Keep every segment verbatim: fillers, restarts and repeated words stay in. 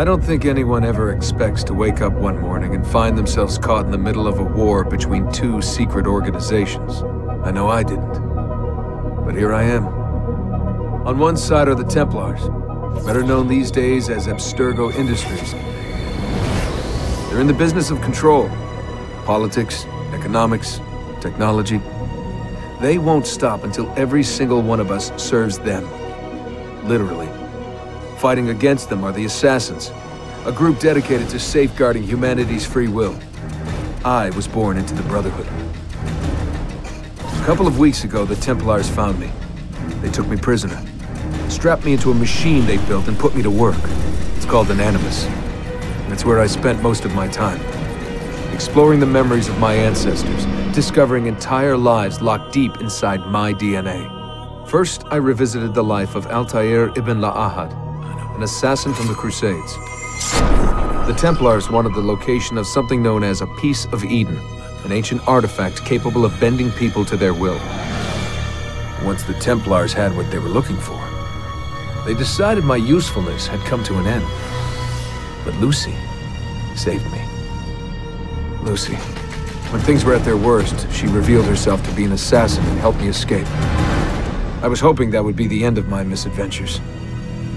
I don't think anyone ever expects to wake up one morning and find themselves caught in the middle of a war between two secret organizations. I know I didn't. But here I am. On one side are the Templars, better known these days as Abstergo Industries. They're in the business of control. Politics, economics, technology. They won't stop until every single one of us serves them. Literally. Fighting against them are the Assassins, a group dedicated to safeguarding humanity's free will. I was born into the Brotherhood. A couple of weeks ago, the Templars found me. They took me prisoner, strapped me into a machine they built and put me to work. It's called an Animus. That's where I spent most of my time, exploring the memories of my ancestors, discovering entire lives locked deep inside my D N A. First, I revisited the life of Altair ibn l'Ahad, an assassin from the Crusades. The Templars wanted the location of something known as a Piece of Eden, an ancient artifact capable of bending people to their will. Once the Templars had what they were looking for, they decided my usefulness had come to an end. But Lucy saved me. Lucy, when things were at their worst, she revealed herself to be an assassin and helped me escape. I was hoping that would be the end of my misadventures.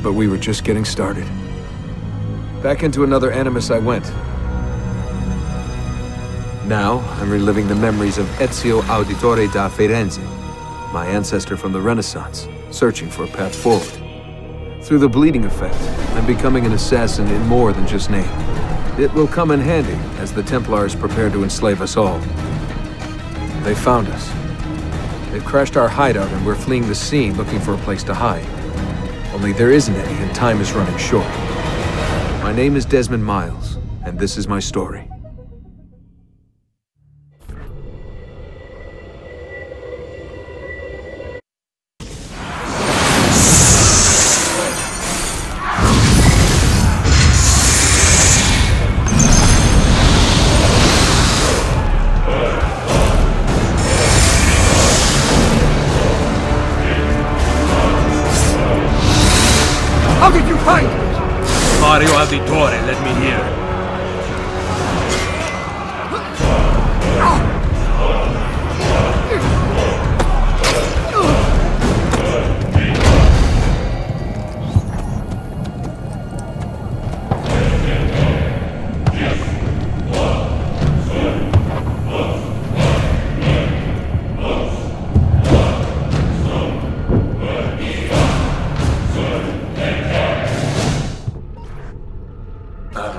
But we were just getting started. Back into another Animus I went. Now, I'm reliving the memories of Ezio Auditore da Firenze, my ancestor from the Renaissance, searching for a path forward. Through the bleeding effect, I'm becoming an assassin in more than just name. It will come in handy as the Templars prepare to enslave us all. They found us. They've crashed our hideout and we're fleeing the scene looking for a place to hide. Only there isn't any, and time is running short. My name is Desmond Miles, and this is my story. Mario Auditore, let me hear.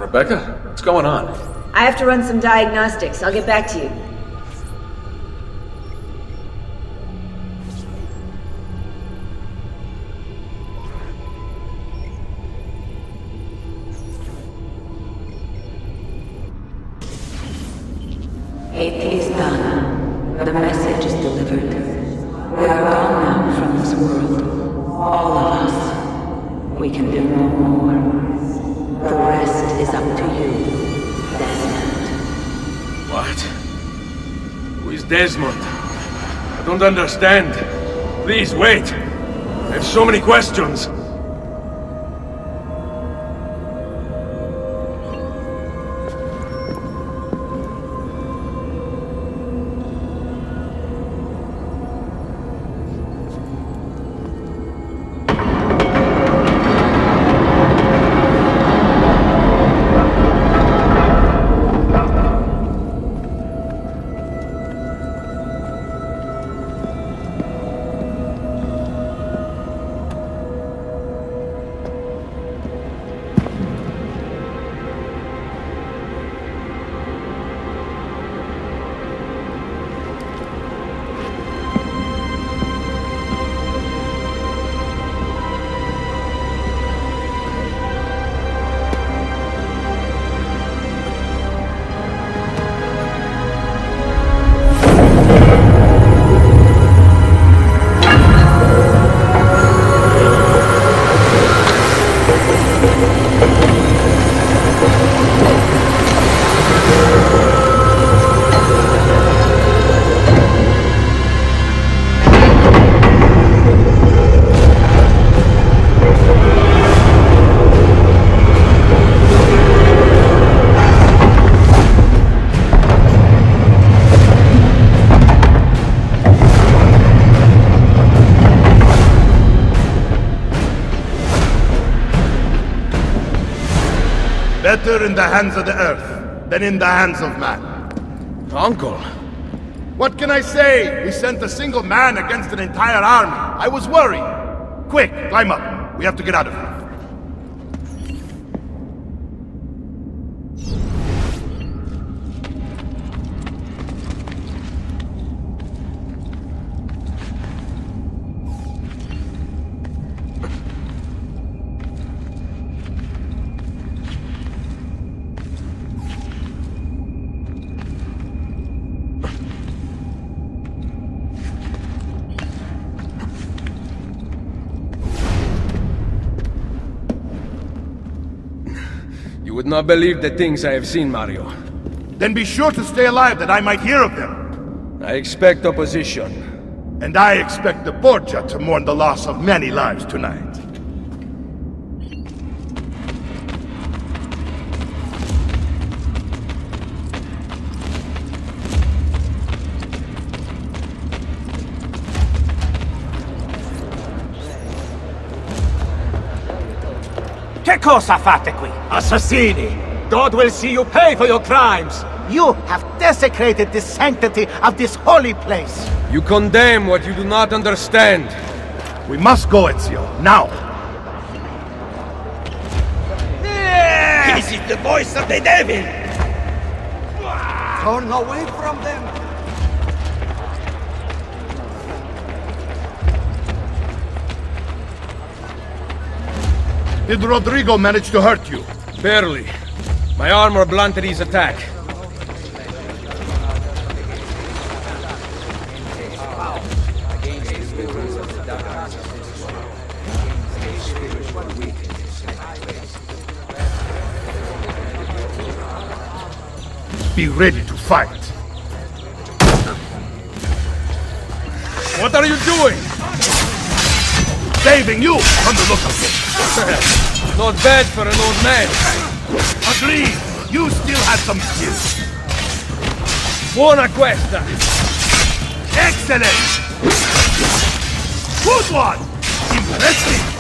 Rebecca, what's going on? I have to run some diagnostics. I'll get back to you. It is done. The message is delivered. We are gone now from this world. All of us. We can do no more. The rest is up to you, Desmond. What? Who is Desmond? I don't understand. Please, wait. I have so many questions. better in the hands of the earth than in the hands of man. Uncle! What can I say? We sent a single man against an entire army. I was worried. Quick, climb up. We have to get out of here. Would not believe the things I have seen, Mario. Then be sure to stay alive that I might hear of them. I expect opposition. And I expect the Borgia to mourn the loss of many lives tonight. Che cosa fate qui? Assassini! God will see you pay for your crimes! You have desecrated the sanctity of this holy place! You condemn what you do not understand! We must go, Ezio, now! Yeah! This is the voice of the devil! Turn away from them! Did Rodrigo manage to hurt you? Barely. My armor blunted his attack. Be ready to fight. What are you doing? Saving you from the look of it. Not bad for an old man. Agreed. You still had some skills. Buona questa. Excellent. Good one. Impressive.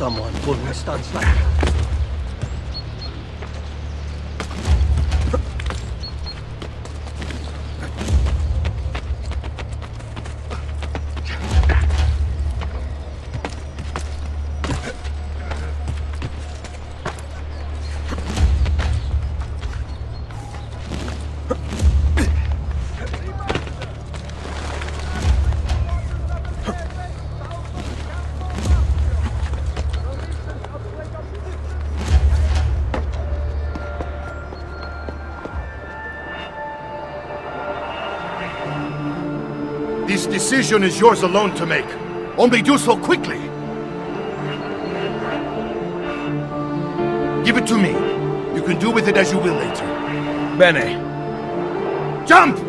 Someone pulling a stunt like that. The decision is yours alone to make. Only do so quickly. Give it to me. You can do with it as you will later. Bene. Jump!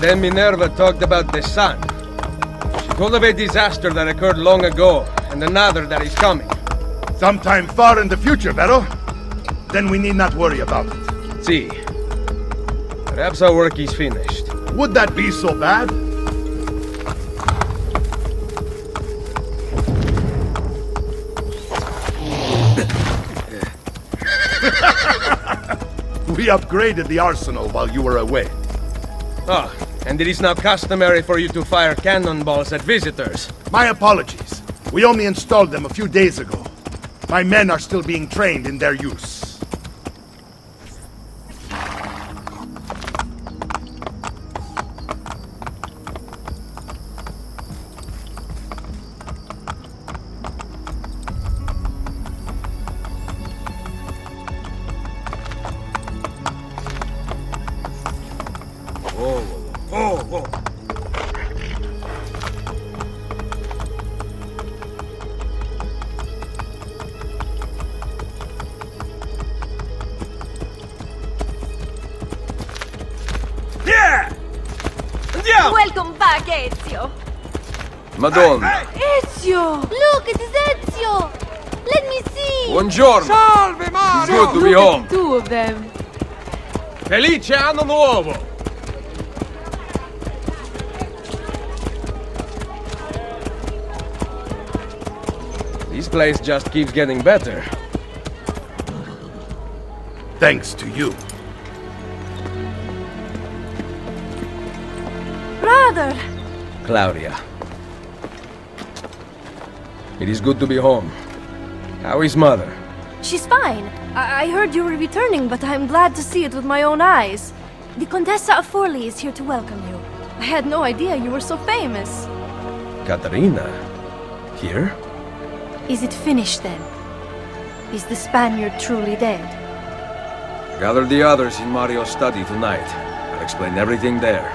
Then Minerva talked about the sun. She told of a disaster that occurred long ago, and another that is coming. Sometime far in the future, Vero. Then we need not worry about it. See. Perhaps our work is finished. Would that be so bad? We upgraded the arsenal while you were away. Ah. Oh. And it is now customary for you to fire cannonballs at visitors. My apologies. We only installed them a few days ago. My men are still being trained in their use. Madonna! Ezio! Look, it is Ezio! Let me see! Buongiorno! Salve Mario! Good to be home! Two of them! Felice anno nuovo! This place just keeps getting better. Thanks to you. Brother! Claudia. It is good to be home. How is Mother? She's fine. I, I heard you were returning, but I'm glad to see it with my own eyes. The Contessa of Forli is here to welcome you. I had no idea you were so famous. Caterina? Here? Is it finished then? Is the Spaniard truly dead? Gather the others in Mario's study tonight. I'll explain everything there.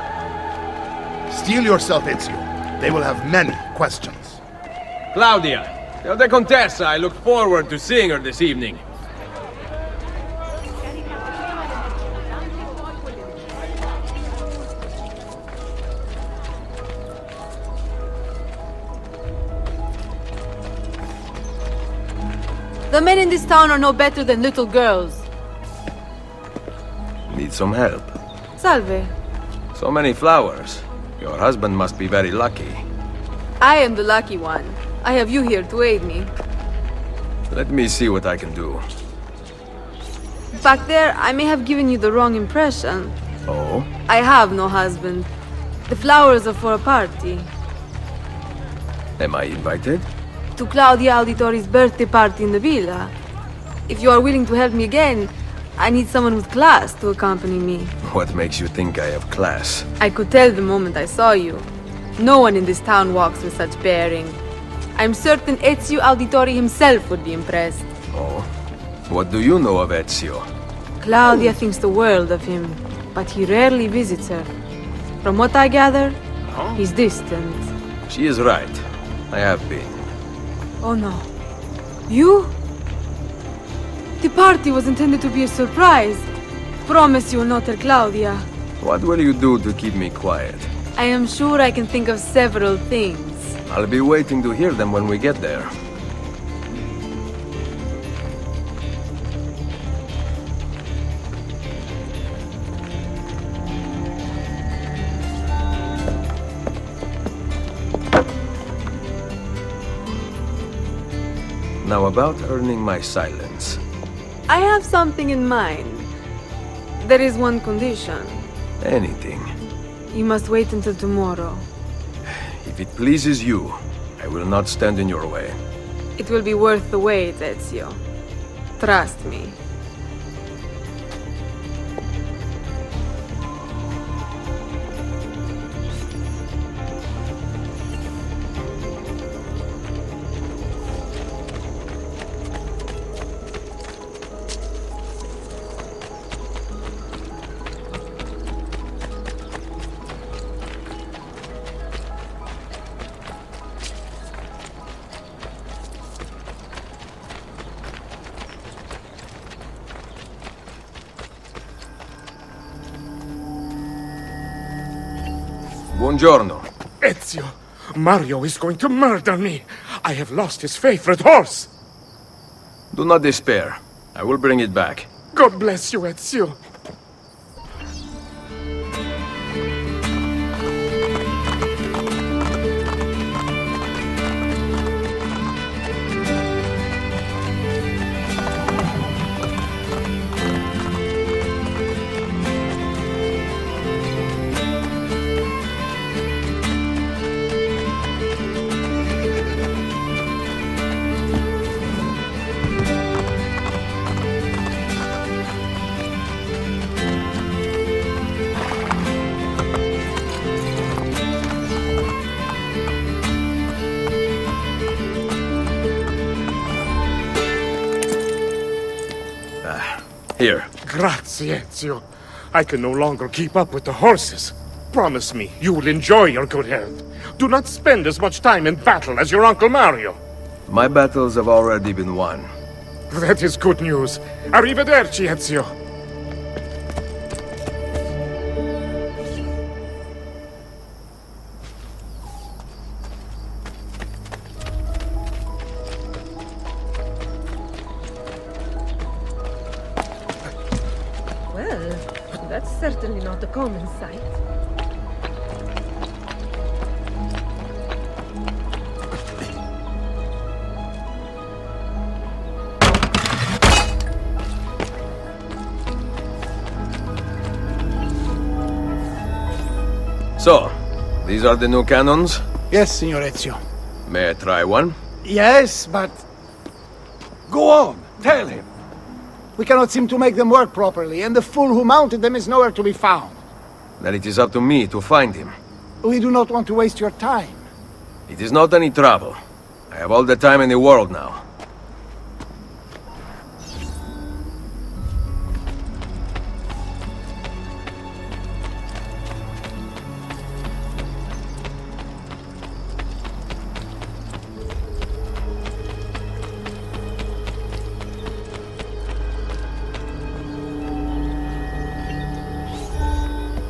Steel yourself, Ezio. They will have many questions. Claudia, you're the Contessa. I look forward to seeing her this evening. The men in this town are no better than little girls. Need some help? Salve. So many flowers. Your husband must be very lucky. I am the lucky one. I have you here to aid me. Let me see what I can do. Back there, I may have given you the wrong impression. Oh? I have no husband. The flowers are for a party. Am I invited? To Claudia Auditore's birthday party in the villa. If you are willing to help me again, I need someone with class to accompany me. What makes you think I have class? I could tell the moment I saw you. No one in this town walks with such bearing. I'm certain Ezio Auditore himself would be impressed. Oh? What do you know of Ezio? Claudia thinks the world of him, but he rarely visits her. From what I gather, huh? He's distant. She is right. I have been. Oh no. You? The party was intended to be a surprise. Promise you will not tell Claudia. What will you do to keep me quiet? I am sure I can think of several things. I'll be waiting to hear them when we get there. Now about earning my silence. I have something in mind. There is one condition. Anything. You must wait until tomorrow. If it pleases you, I will not stand in your way. It will be worth the wait, Ezio. Trust me. Buongiorno. Ezio, Mario is going to murder me. I have lost his favorite horse. Do not despair. I will bring it back. God bless you, Ezio. Here. Grazie, Ezio. I can no longer keep up with the horses. Promise me, you will enjoy your good health. Do not spend as much time in battle as your Uncle Mario. My battles have already been won. That is good news. Arrivederci, Ezio. Common sight. So, these are the new cannons? Yes, Signor Ezio. May I try one? Yes, but... Go on, tell him. We cannot seem to make them work properly, and the fool who mounted them is nowhere to be found. Then it is up to me to find him. We do not want to waste your time. It is not any trouble. I have all the time in the world now.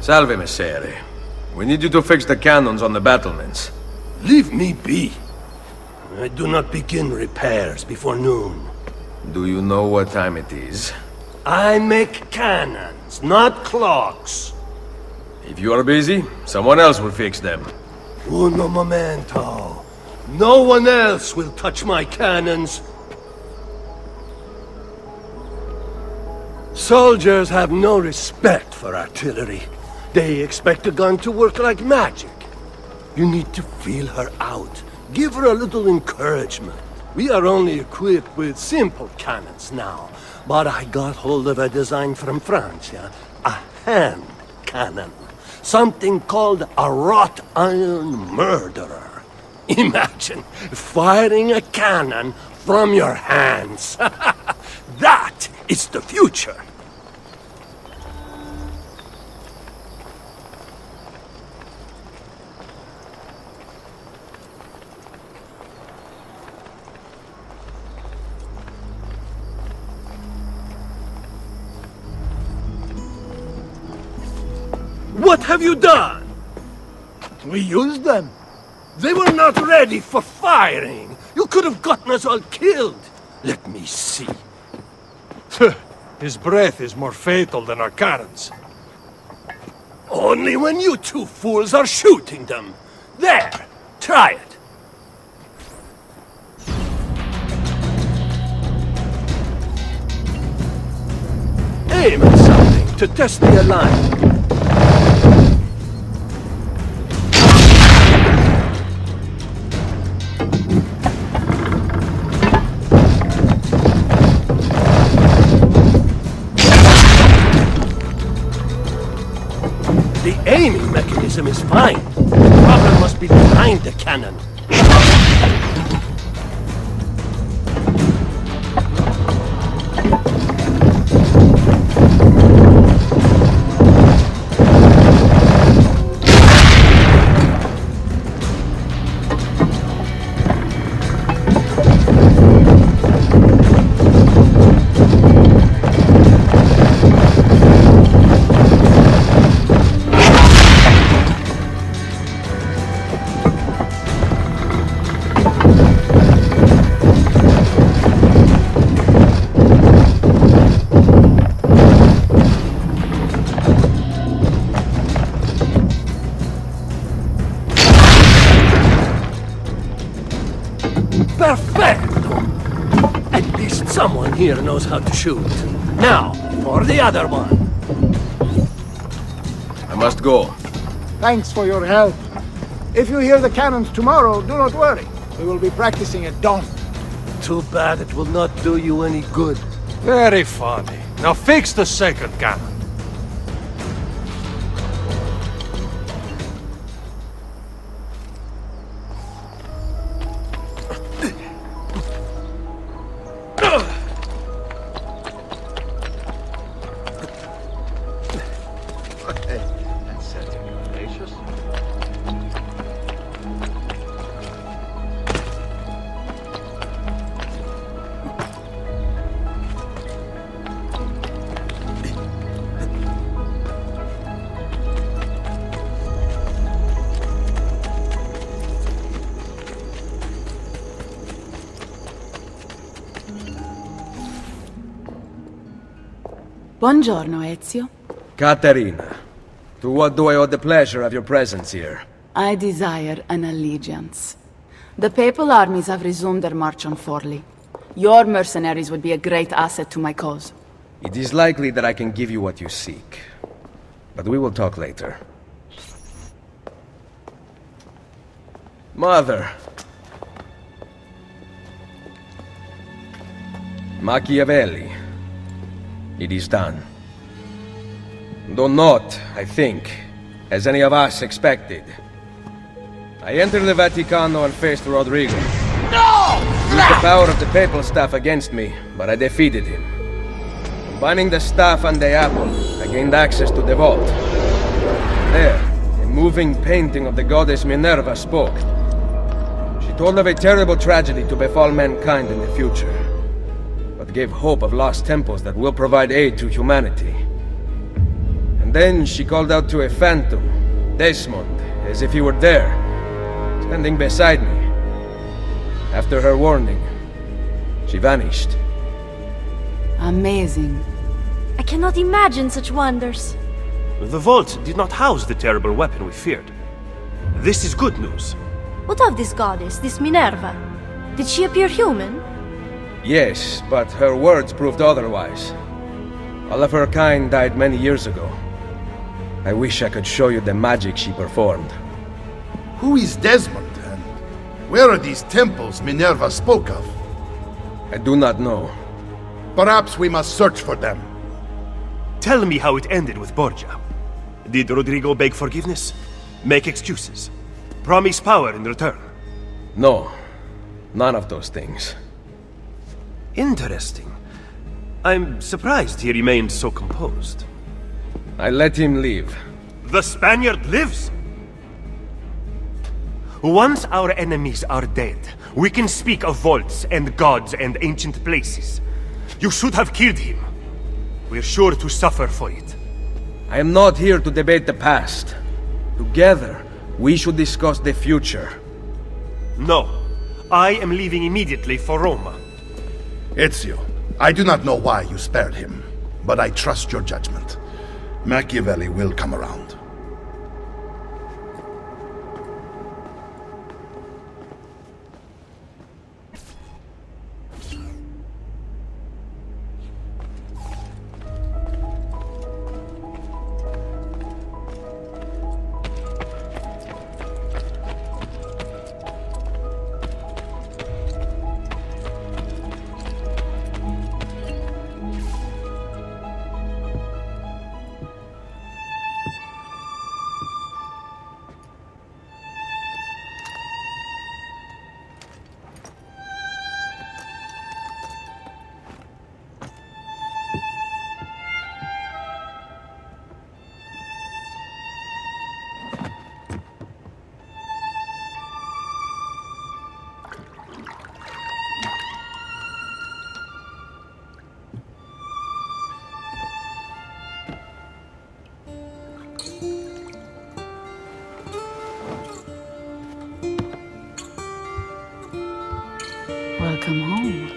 Salve, Messere. We need you to fix the cannons on the battlements. Leave me be. I do not begin repairs before noon. Do you know what time it is? I make cannons, not clocks. If you are busy, someone else will fix them. Uno momento. No one else will touch my cannons. Soldiers have no respect for artillery. They expect a gun to work like magic. You need to feel her out. Give her a little encouragement. We are only equipped with simple cannons now, but I got hold of a design from Francia. A hand cannon. Something called a wrought iron murderer. Imagine firing a cannon from your hands. That is the future. What have you done? We used them. They were not ready for firing. You could have gotten us all killed. Let me see. His breath is more fatal than our cannons. Only when you two fools are shooting them. There! Try it. aim at something to test the alignment. The aiming mechanism is fine. The problem must be behind the cannon. Here knows how to shoot. Now, for the other one. I must go. Thanks for your help. If you hear the cannons tomorrow, do not worry. We will be practicing at dawn. Too bad it will not do you any good. Very funny. Now fix the second cannon. Buongiorno, Ezio. Caterina, to what do I owe the pleasure of your presence here? I desire an allegiance. The papal armies have resumed their march on Forli. Your mercenaries would be a great asset to my cause. It is likely that I can give you what you seek. But we will talk later. Mother! Machiavelli. It is done. Though not, I think, as any of us expected. I entered the Vaticano and faced Rodrigo. No! Used the power of the papal staff against me, but I defeated him. Combining the staff and the apple, I gained access to the vault. There, a moving painting of the goddess Minerva spoke. She told of a terrible tragedy to befall mankind in the future. Gave hope of lost temples that will provide aid to humanity. And then she called out to a phantom, Desmond, as if he were there, standing beside me. After her warning, she vanished. Amazing. I cannot imagine such wonders. The vault did not house the terrible weapon we feared. This is good news. What of this goddess, this Minerva? Did she appear human? Yes, but her words proved otherwise. All of her kind died many years ago. I wish I could show you the magic she performed. Who is Desmond, and where are these temples Minerva spoke of? I do not know. Perhaps we must search for them. Tell me how it ended with Borgia. Did Rodrigo beg forgiveness? Make excuses? Promise power in return? No, none of those things. Interesting. I'm surprised he remained so composed. I let him leave. The Spaniard lives! Once our enemies are dead, we can speak of vaults and gods and ancient places. You should have killed him. We're sure to suffer for it. I am not here to debate the past. Together, we should discuss the future. No. I am leaving immediately for Roma. Ezio, I do not know why you spared him, but I trust your judgment. Machiavelli will come around. home.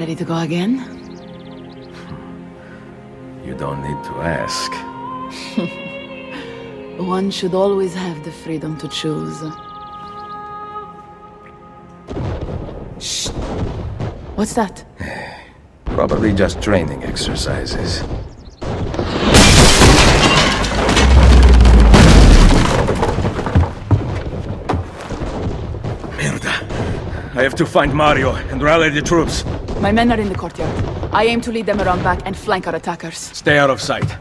Ready to go again? You don't need to ask. One should always have the freedom to choose. Shh! What's that? Probably just training exercises. Merda! I have to find Mario and rally the troops. My men are in the courtyard. I aim to lead them around back and flank our attackers. Stay out of sight.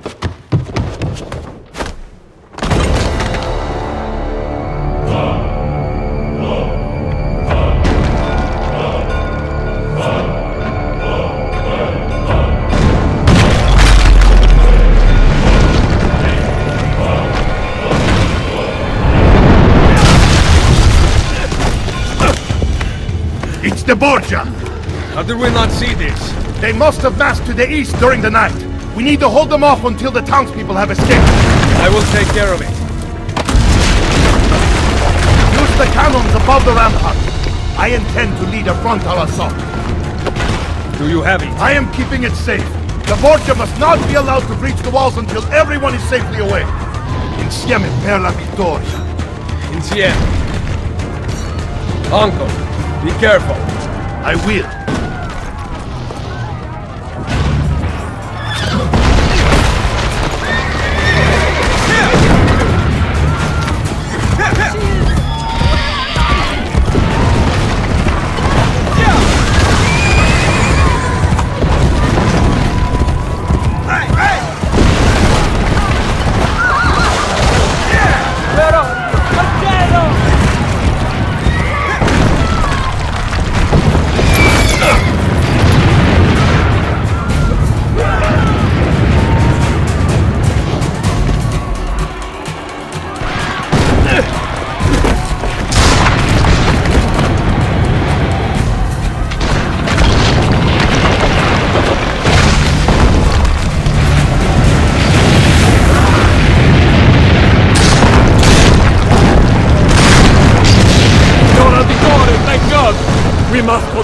It's the Borgia! How did we not see this? They must have massed to the east during the night. We need to hold them off until the townspeople have escaped. I will take care of it. Use the cannons above the rampart. I intend to lead a frontal assault. Do you have it? I am keeping it safe. The Borgia must not be allowed to breach the walls until everyone is safely away. Insieme per la vittoria. Insieme. Uncle, be careful. I will.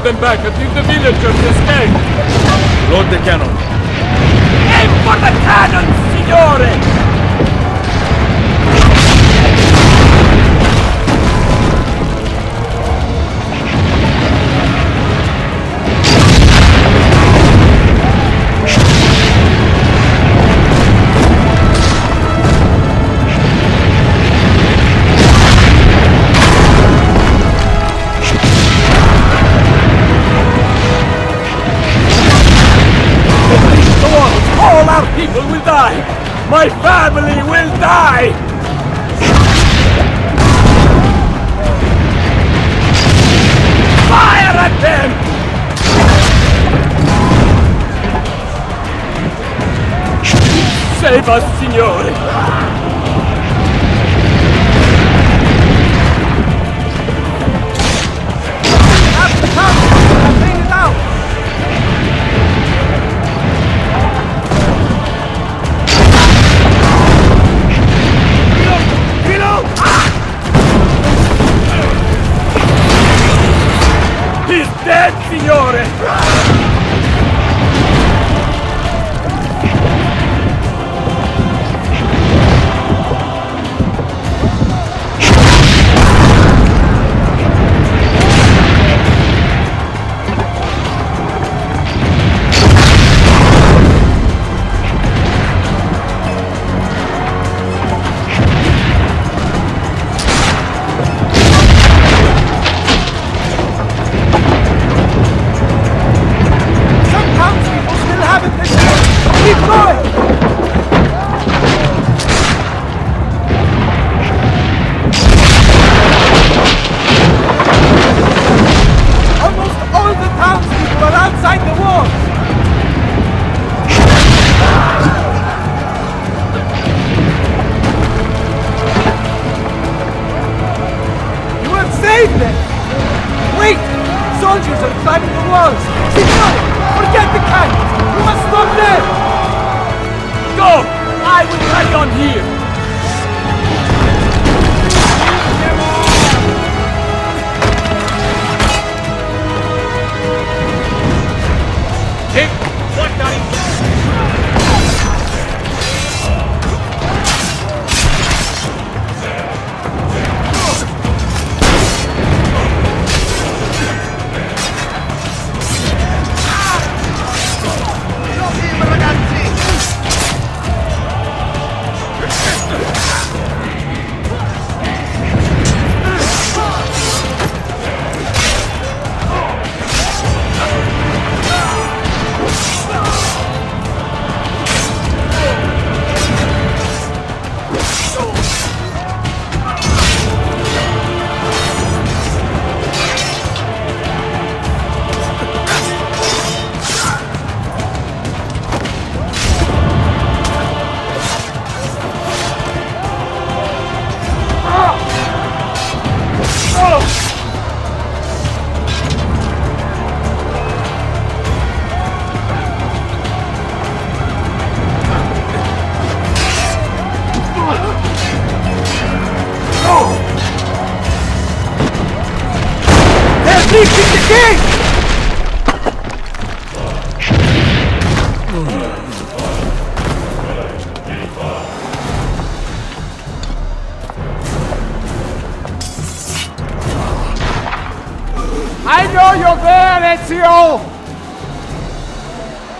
Them back and leave the villagers escape! Load the cannon. Aim for the cannon, signore! My family will die! Fire at them! Save us, signore! Come, bring it out! Dead, signore! walls! Signore! Forget the camp! You must stop there! Go! I will carry on here! Take what that is!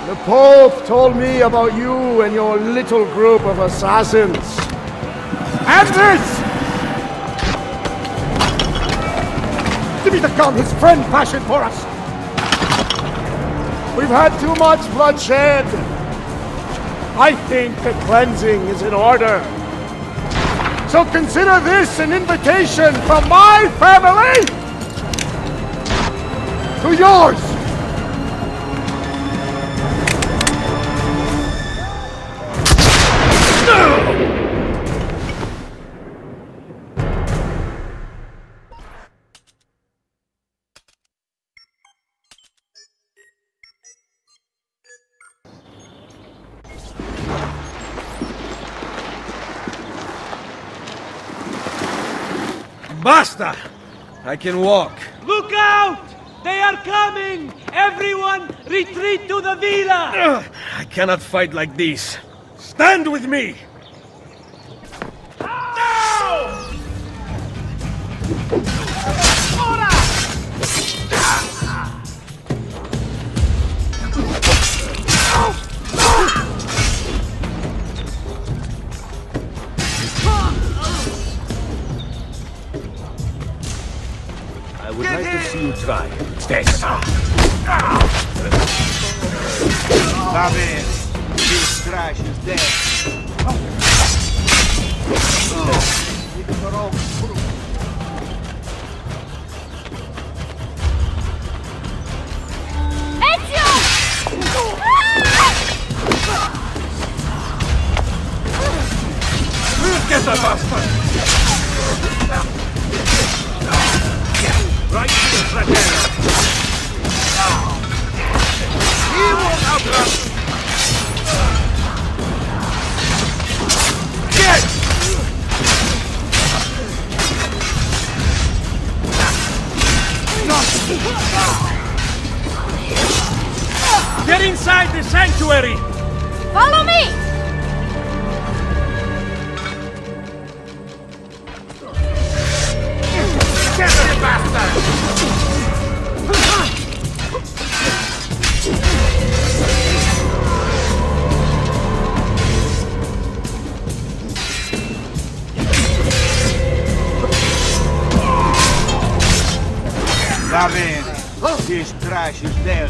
The Pope told me about you and your little group of assassins. Anders! Give me the gun his friend fashioned for us! We've had too much bloodshed. I think the cleansing is in order. So consider this an invitation from my family to yours! Basta! I can walk. Look out! They are coming! Everyone, retreat to the villa! Ugh, I cannot fight like this. Stand with me! Try. Stay. Va bene. This crash is dead. Ezio! Get the bastard! Right to the trapper! He won't outrun! Get! Get inside the sanctuary! Follow me! Va bene, this trash is dead.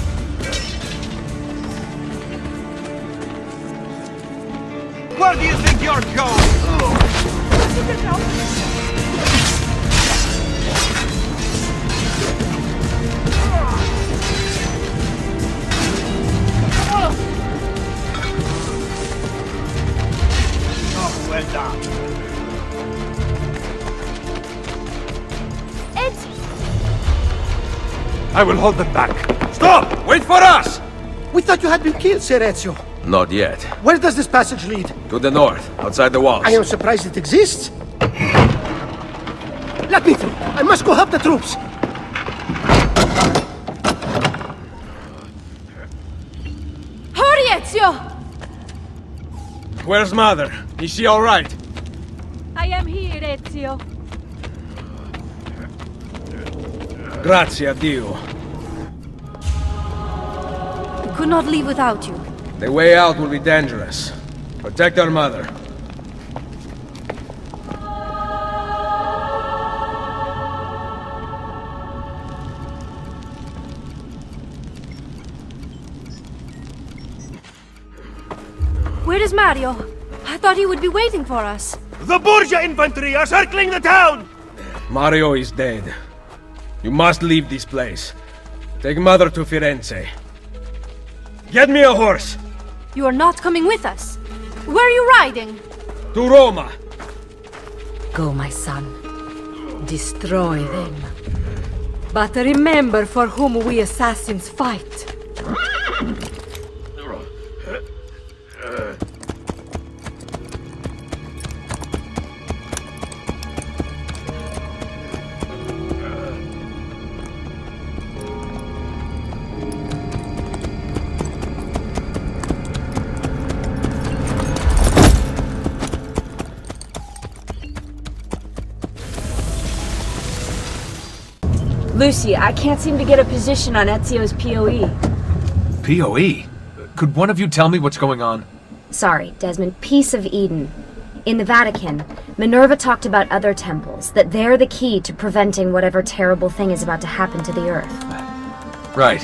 Where do you think you're going? Oh, well done. It's... I will hold them back. Stop! Stop! Wait for us! We thought you had been killed, Ser Ezio. Not yet. Where does this passage lead? To the north, outside the walls. I am surprised it exists. Let me through. I must go help the troops. Hurry, Ezio! Where's Mother? Is she all right? I am here, Ezio. Grazie a Dio. Could not leave without you. The way out will be dangerous. Protect our mother. Where is Mario? I thought he would be waiting for us. The Borgia infantry are circling the town! Mario is dead. You must leave this place. Take Mother to Firenze. Get me a horse! You are not coming with us. Where are you riding? To Roma. Go, my son. Destroy them. But remember for whom we assassins fight. Lucy, I can't seem to get a position on Ezio's P O E. P O E? Could one of you tell me what's going on? Sorry, Desmond. Piece of Eden. In the Vatican, Minerva talked about other temples, that they're the key to preventing whatever terrible thing is about to happen to the Earth. Right.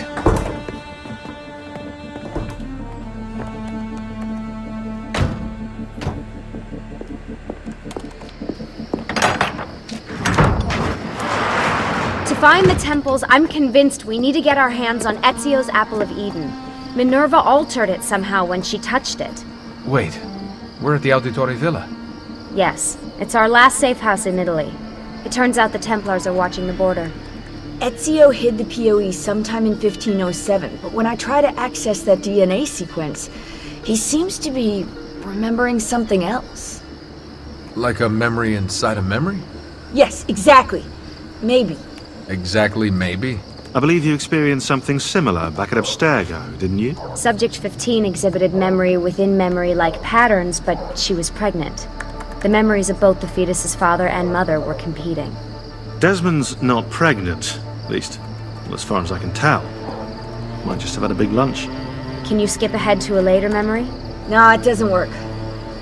Find the temples, I'm convinced we need to get our hands on Ezio's Apple of Eden. Minerva altered it somehow when she touched it. Wait, we're at the Auditore Villa. Yes, it's our last safe house in Italy. It turns out the Templars are watching the border. Ezio hid the P O E sometime in fifteen oh seven, but when I try to access that D N A sequence, he seems to be remembering something else. Like a memory inside a memory? Yes, exactly. Maybe. Exactly, maybe. I believe you experienced something similar back at Abstergo, didn't you? Subject fifteen exhibited memory within memory-like patterns, but she was pregnant. The memories of both the fetus's father and mother were competing. Desmond's not pregnant, at least, well, as far as I can tell. Might just have had a big lunch. Can you skip ahead to a later memory? No, it doesn't work.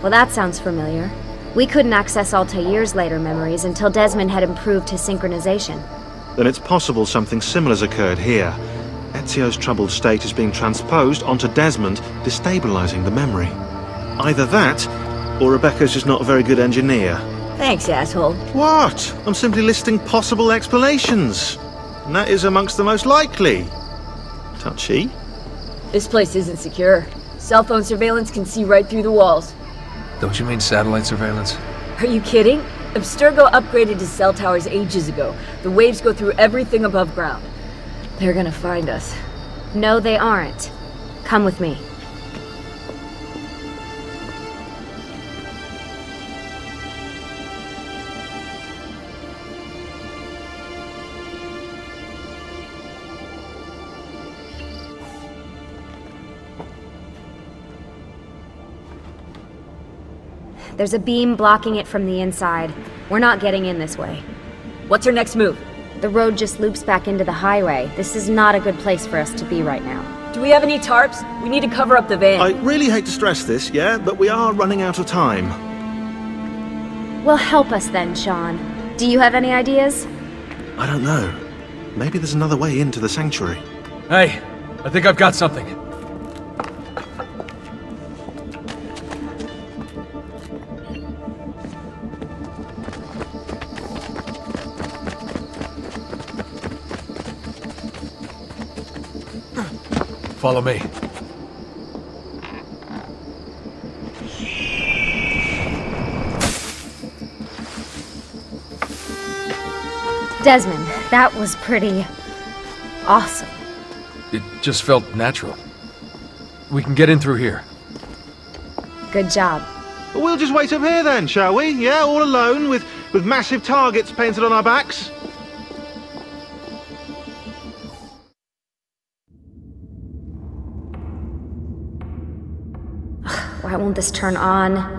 Well, that sounds familiar. We couldn't access Altair's later memories until Desmond had improved his synchronization. Then it's possible something similar has occurred here. Ezio's troubled state is being transposed onto Desmond, destabilizing the memory. Either that, or Rebecca's just not a very good engineer. Thanks, asshole. What? I'm simply listing possible explanations. And that is amongst the most likely. Touchy. This place isn't secure. Cell phone surveillance can see right through the walls. Don't you mean satellite surveillance? Are you kidding? Abstergo upgraded his cell towers ages ago. The waves go through everything above ground. They're gonna find us. No, they aren't. Come with me. There's a beam blocking it from the inside. We're not getting in this way. What's our next move? The road just loops back into the highway. This is not a good place for us to be right now. Do we have any tarps? We need to cover up the van. I really hate to stress this, yeah, but we are running out of time. Well, help us then, Shaun. Do you have any ideas? I don't know. Maybe there's another way into the sanctuary. Hey, I think I've got something. Follow me. Desmond, that was pretty awesome. It just felt natural. We can get in through here. Good job. We'll just wait up here then, shall we? Yeah, all alone, with, with massive targets painted on our backs. Why won't this turn on?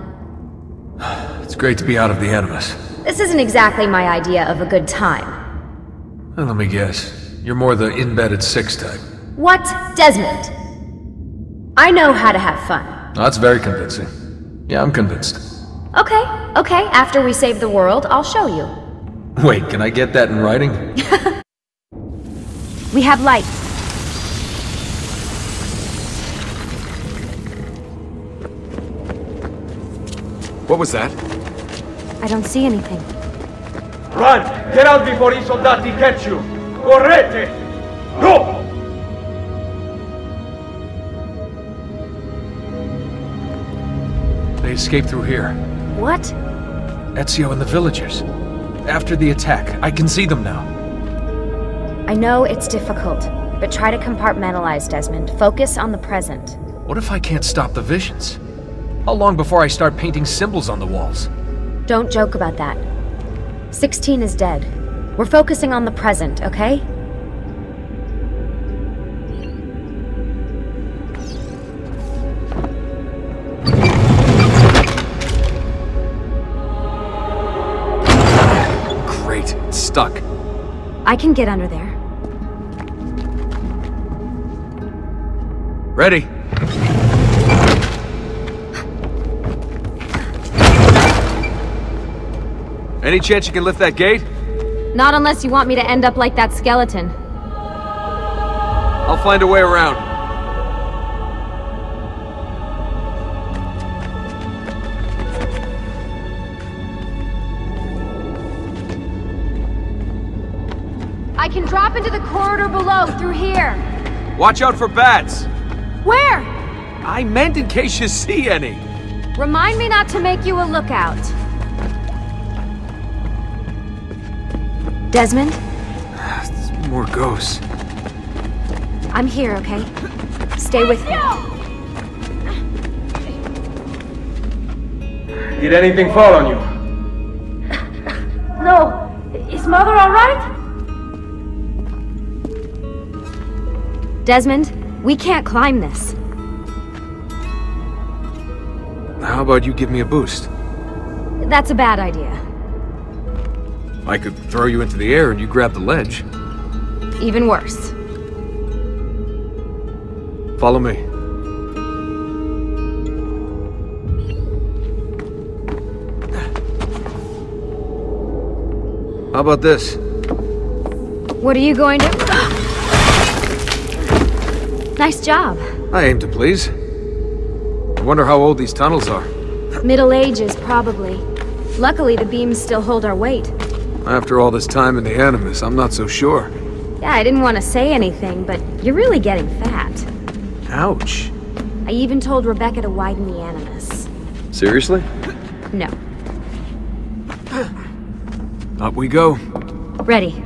It's great to be out of the Animus. This isn't exactly my idea of a good time. Well, let me guess. You're more the in-bed at six type. What, Desmond? I know how to have fun. Oh, that's very convincing. Yeah, I'm convinced. Okay, okay. After we save the world, I'll show you. Wait, can I get that in writing? We have light. What was that? I don't see anything. Run! Get out before I soldati catch you! Correte! Go! They escaped through here. What? Ezio and the villagers. After the attack, I can see them now. I know it's difficult, but try to compartmentalize, Desmond. Focus on the present. What if I can't stop the visions? How long before I start painting symbols on the walls? Don't joke about that. sixteen is dead. We're focusing on the present, okay? Stuck. I can get under there. Ready. Any chance you can lift that gate? Not unless you want me to end up like that skeleton. I'll find a way around. I can drop into the corridor below, through here. Watch out for bats. Where? I meant in case you see any. Remind me not to make you a lookout. Desmond? It's more ghosts. I'm here, okay? Stay with me. Did anything fall on you? No. Is Mother all right? Desmond, we can't climb this. How about you give me a boost? That's a bad idea. I could throw you into the air and you grab the ledge. Even worse. Follow me. How about this? What are you going to... Nice job. I aim to please. I wonder how old these tunnels are. Middle Ages, probably. Luckily, the beams still hold our weight. After all this time in the Animus, I'm not so sure. Yeah, I didn't want to say anything, but you're really getting fat. Ouch. I even told Rebecca to widen the Animus. Seriously? No. Up we go. Ready.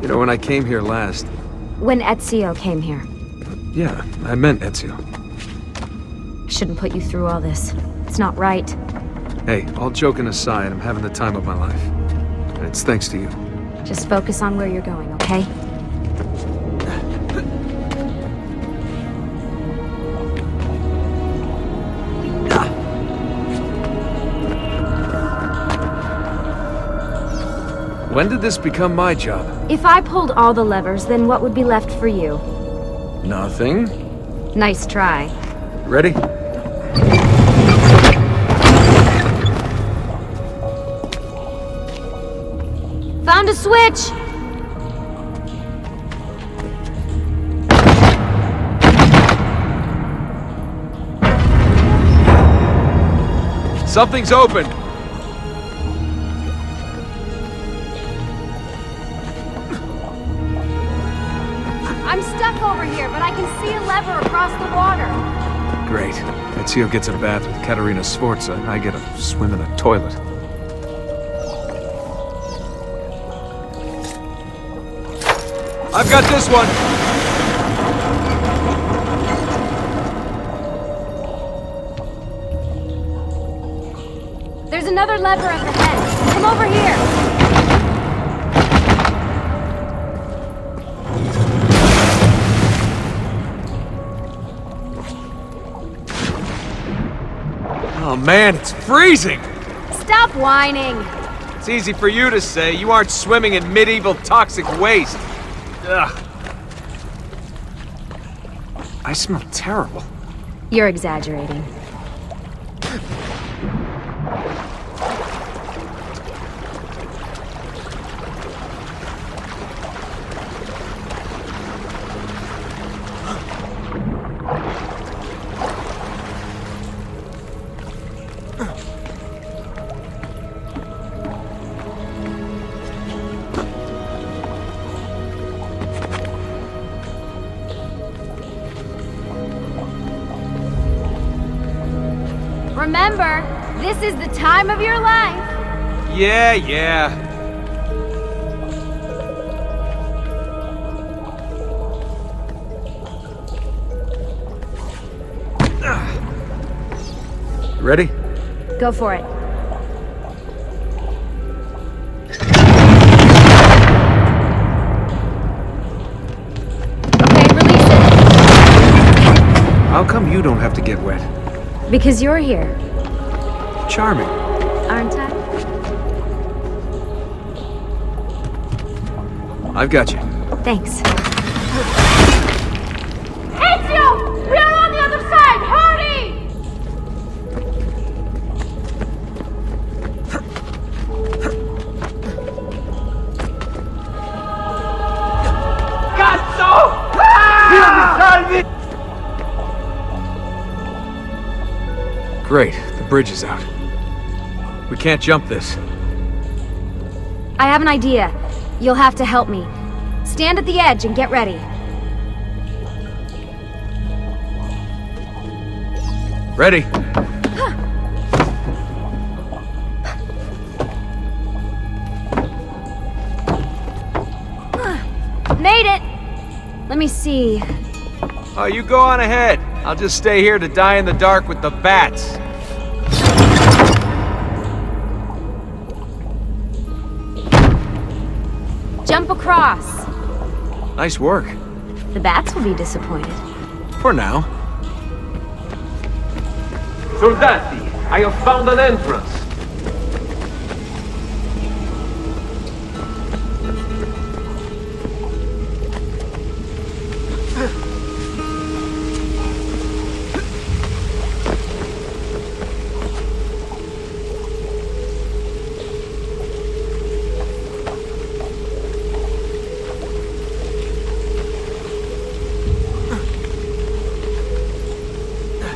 You know, when I came here last... When Ezio came here. Yeah, I meant Ezio. I shouldn't put you through all this. It's not right. Hey, all joking aside, I'm having the time of my life. And it's thanks to you. Just focus on where you're going, okay? When did this become my job? If I pulled all the levers, then what would be left for you? Nothing. Nice try. Ready? Found a switch! Something's open! I'm stuck over here, but I can see a lever across the water. Great. Ezio gets a bath with Caterina Sforza, and I get a swim in a toilet. I've got this one! There's another lever at the head. Come over here! Oh man, it's freezing! Stop whining! It's easy for you to say. You aren't swimming in medieval toxic waste. Ugh. I smell terrible. You're exaggerating. Remember, this is the time of your life. Yeah, yeah. Ready? Go for it. Okay, release it. How come you don't have to get wet? Because you're here. Charming. Aren't I? I've got you. Thanks. Ezio! We are on the other side! Hurry! Cazzo! Ah! Dio mi salvi! Great. The bridge is out. We can't jump this. I have an idea. You'll have to help me. Stand at the edge and get ready. Ready. Made it! Let me see. Oh, you go on ahead. I'll just stay here to die in the dark with the bats. Jump across. Nice work. The bats will be disappointed. For now. Soldati, I have found an entrance.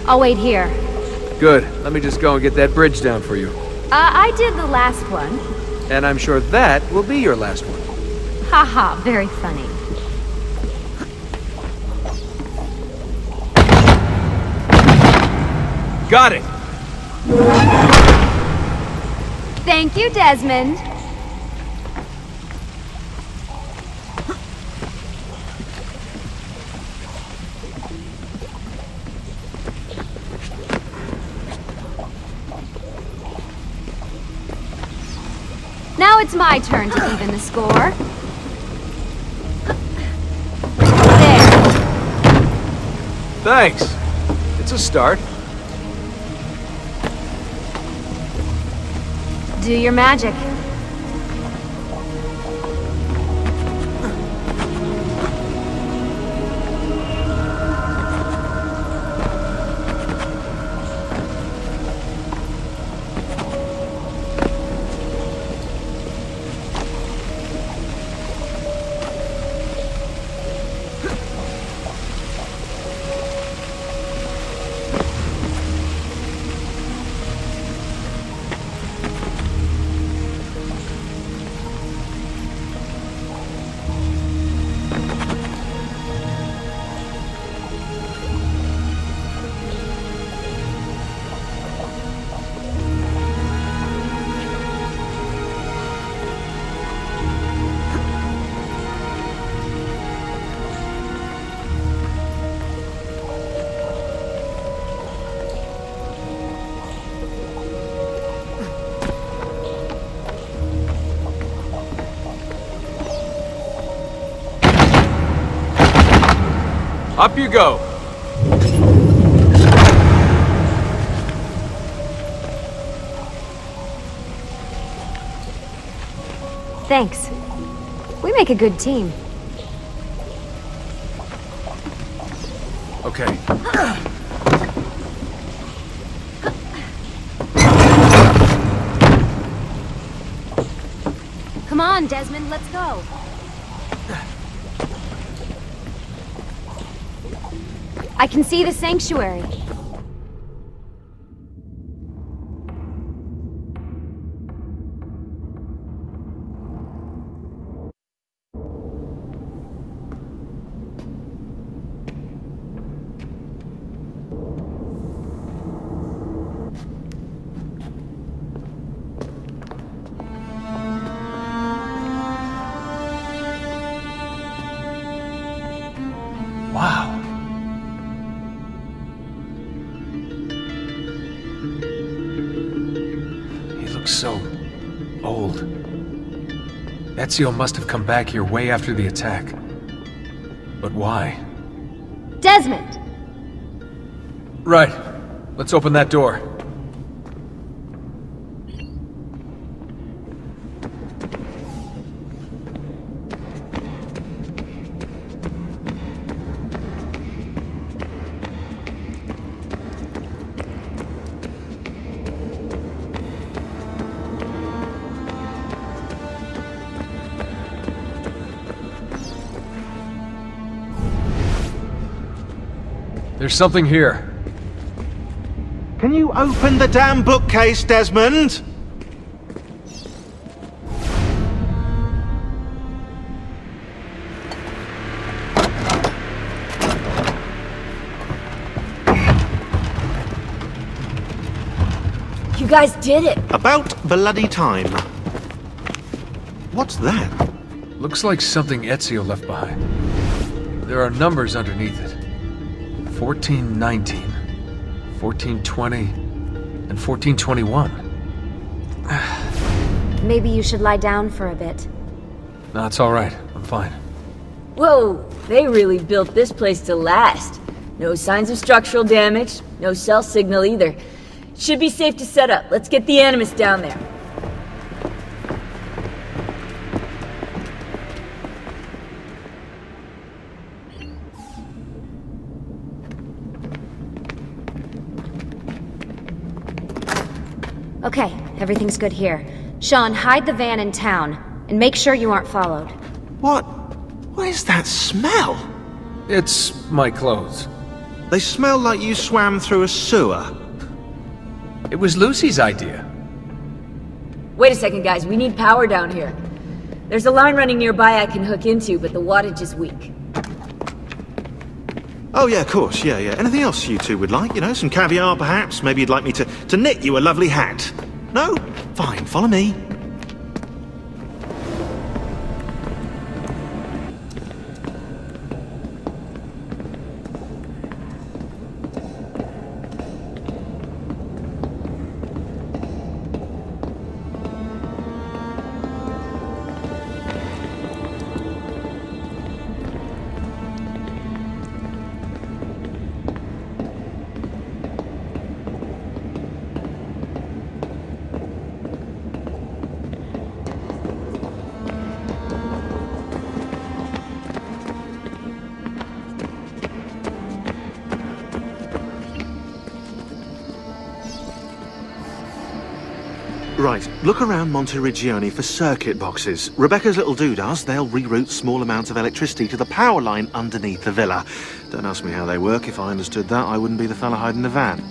I'll wait here. Good. Let me just go and get that bridge down for you. Uh, I did the last one. And I'm sure that will be your last one. Haha, very funny. Got it! Thank you, Desmond. Now it's my turn to even the score. There. Thanks. It's a start. Do your magic. Up you go. Thanks. We make a good team. Okay. Come on, Desmond, let's go. I can see the sanctuary. Ezio must have come back here way after the attack. But why? Desmond! Right. Let's open that door. There's something here. Can you open the damn bookcase, Desmond? You guys did it! About bloody time. What's that? Looks like something Ezio left behind. There are numbers underneath it. fourteen nineteen, fourteen twenty, and fourteen twenty-one. Maybe you should lie down for a bit. No, it's all right. I'm fine. Whoa, they really built this place to last. No signs of structural damage, no cell signal either. Should be safe to set up. Let's get the Animus down there. Okay, everything's good here. Shaun, hide the van in town, and make sure you aren't followed. What? What is that smell? It's my clothes. They smell like you swam through a sewer. It was Lucy's idea. Wait a second, guys. We need power down here. There's a line running nearby I can hook into, but the wattage is weak. Oh, yeah, of course, yeah, yeah. Anything else you two would like? You know, some caviar, perhaps? Maybe you'd like me to, to knit you a lovely hat? No? Fine, follow me. Right, look around Monteriggioni for circuit boxes. Rebecca's little doodahs, they'll reroute small amounts of electricity to the power line underneath the villa. Don't ask me how they work. If I understood that, I wouldn't be the fella hiding the van.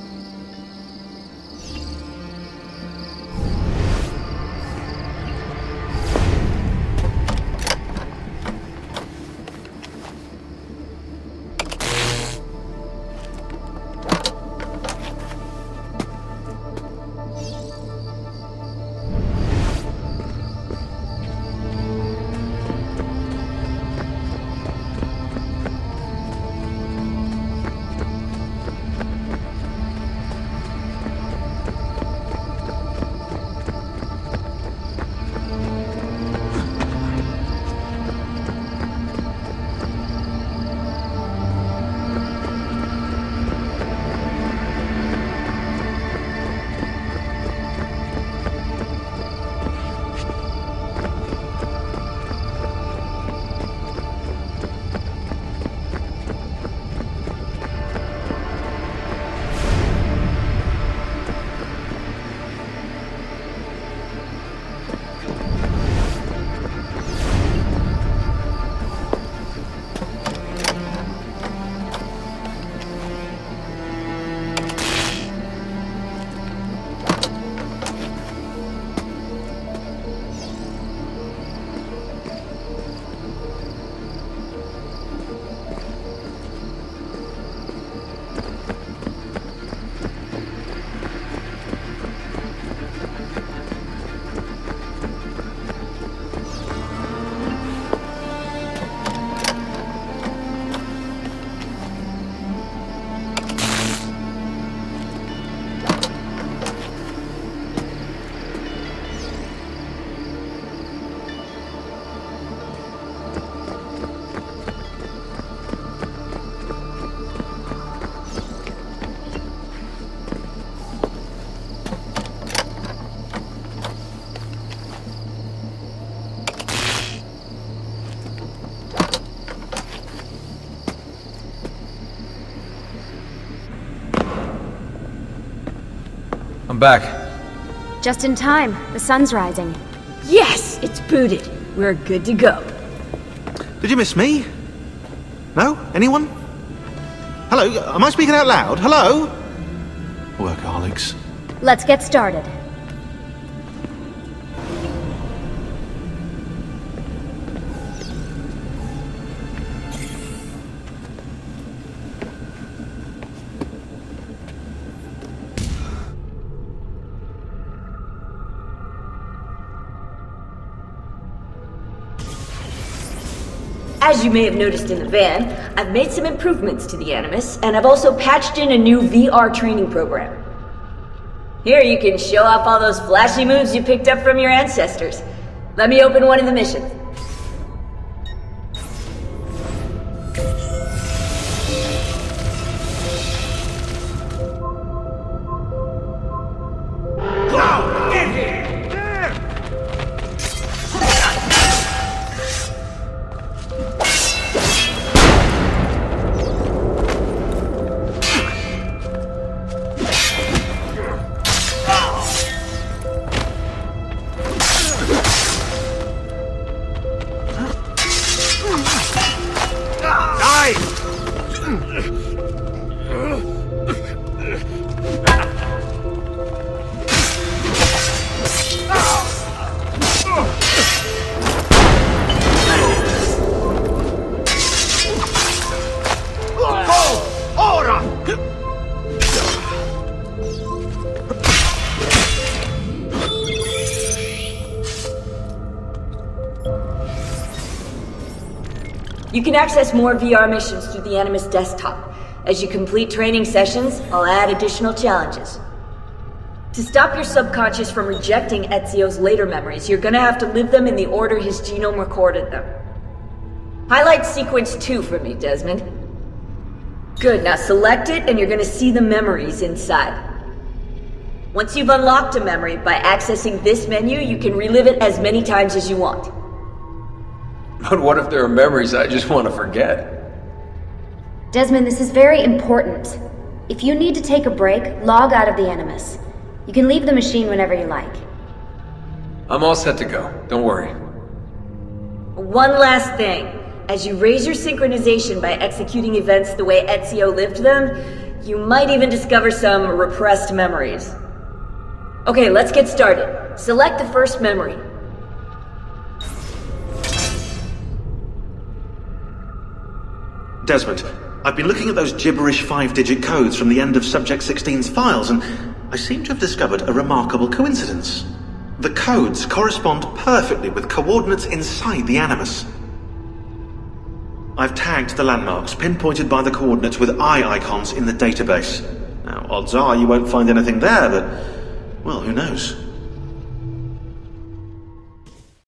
I'm back. Just in time. The sun's rising. Yes! It's booted. We're good to go. Did you miss me? No? Anyone? Hello? Am I speaking out loud? Hello? Workaholics. Let's get started. As you may have noticed in the van, I've made some improvements to the Animus, and I've also patched in a new V R training program. Here you can show off all those flashy moves you picked up from your ancestors. Let me open one of the missions. You can access more V R missions through the Animus desktop. As you complete training sessions, I'll add additional challenges. To stop your subconscious from rejecting Ezio's later memories, you're gonna have to live them in the order his genome recorded them. Highlight sequence two for me, Desmond. Good, now select it and you're gonna see the memories inside. Once you've unlocked a memory, by accessing this menu, you can relive it as many times as you want. But what if there are memories I just want to forget? Desmond, this is very important. If you need to take a break, log out of the Animus. You can leave the machine whenever you like. I'm all set to go. Don't worry. One last thing. As you raise your synchronization by executing events the way Ezio lived them, you might even discover some repressed memories. Okay, let's get started. Select the first memory. Desmond, I've been looking at those gibberish five-digit codes from the end of Subject sixteen's files, and I seem to have discovered a remarkable coincidence. The codes correspond perfectly with coordinates inside the Animus. I've tagged the landmarks, pinpointed by the coordinates with eye icons in the database. Now, odds are you won't find anything there, but, well, who knows?